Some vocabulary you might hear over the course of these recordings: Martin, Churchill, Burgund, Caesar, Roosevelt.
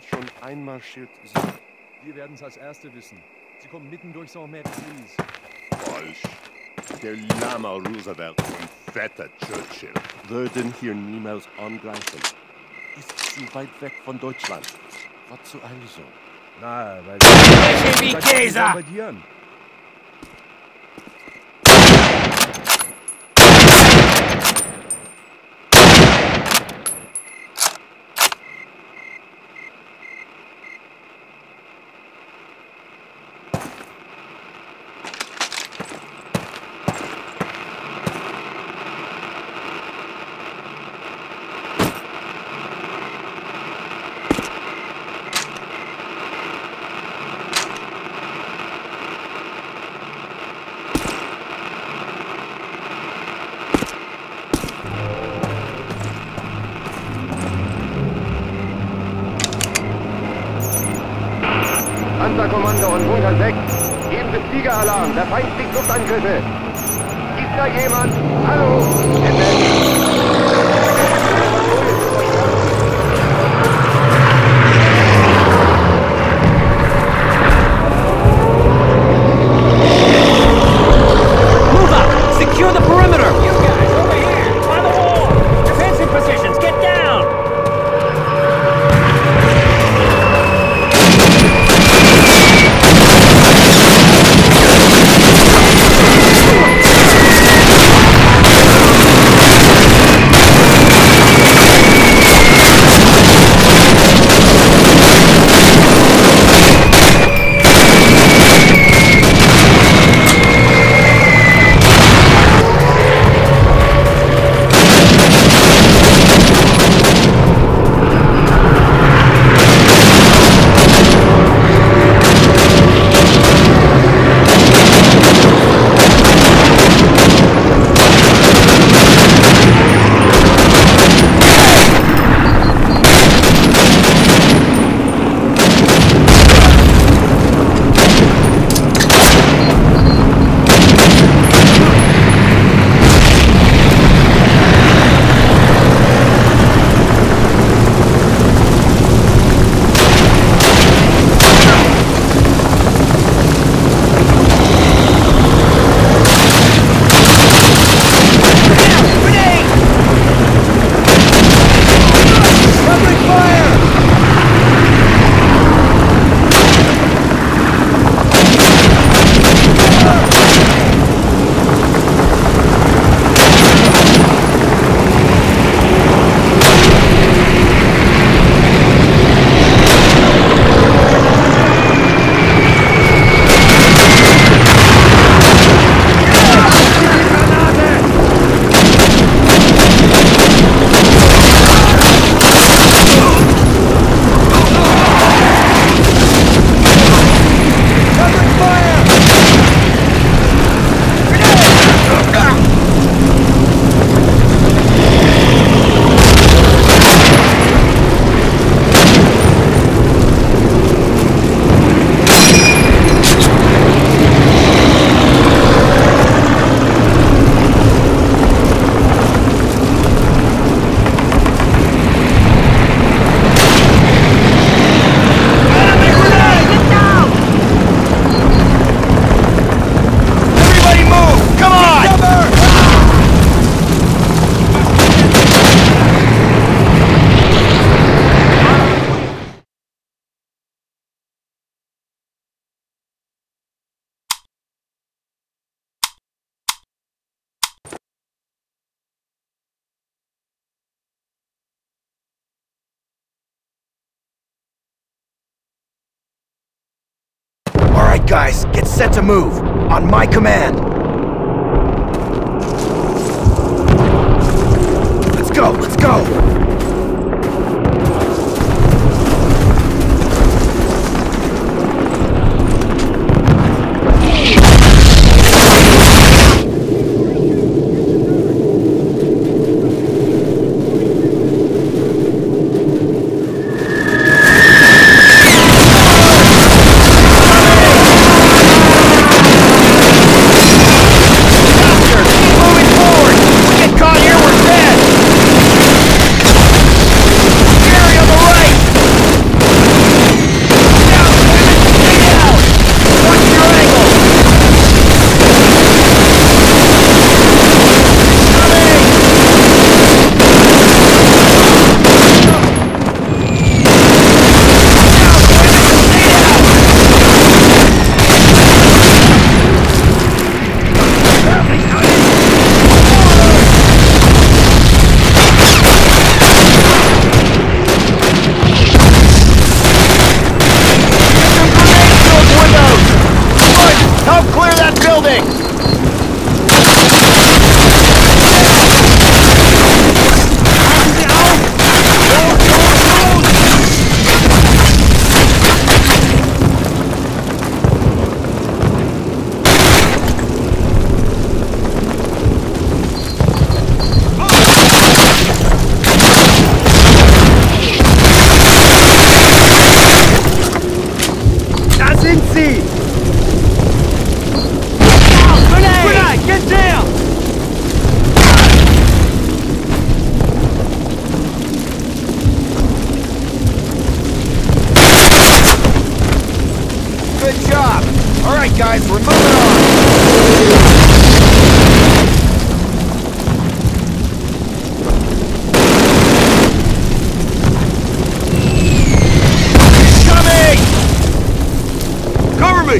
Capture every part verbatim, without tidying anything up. sind schon einmarschiert sind. Wir werden es als Erste wissen. Sie kommen mitten durch Saint-Martin's. Falsch. Der Lama Roosevelt und Vetter Churchill würden hier niemals angreifen. Ist zu weit weg von Deutschland. Wozu also? Na, weil... wie Caesar! Kommando und hundertsechs, geben Sie Fliegeralarm, der Feind fliegt Luftangriffe. Ist da jemand? Hallo? Move up! Secure the perimeter! You guys, over here! By the wall! Defensive positions, get down! Guys, get set to move! On my command! Let's go! Let's go! right, guys, we're moving on! Coming! Cover me!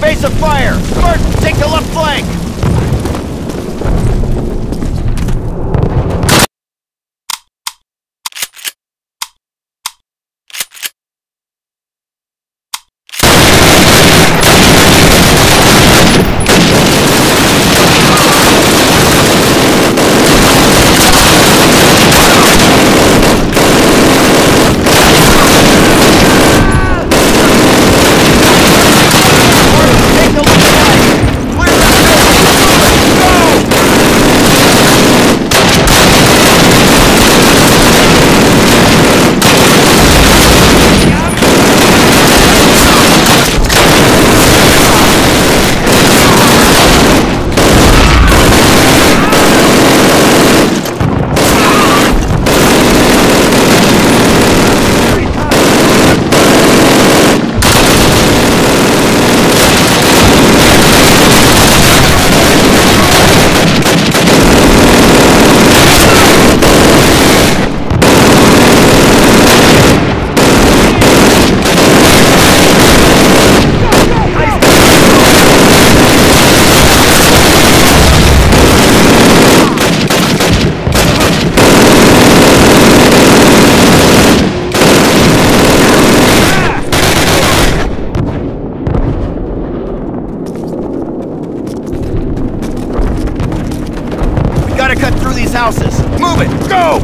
Base of fire! Martin, take the left flank! Clear that building! gotta cut through these houses. Move it! Go!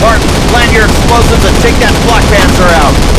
Martin, plan your explosives and take that flak panzer out.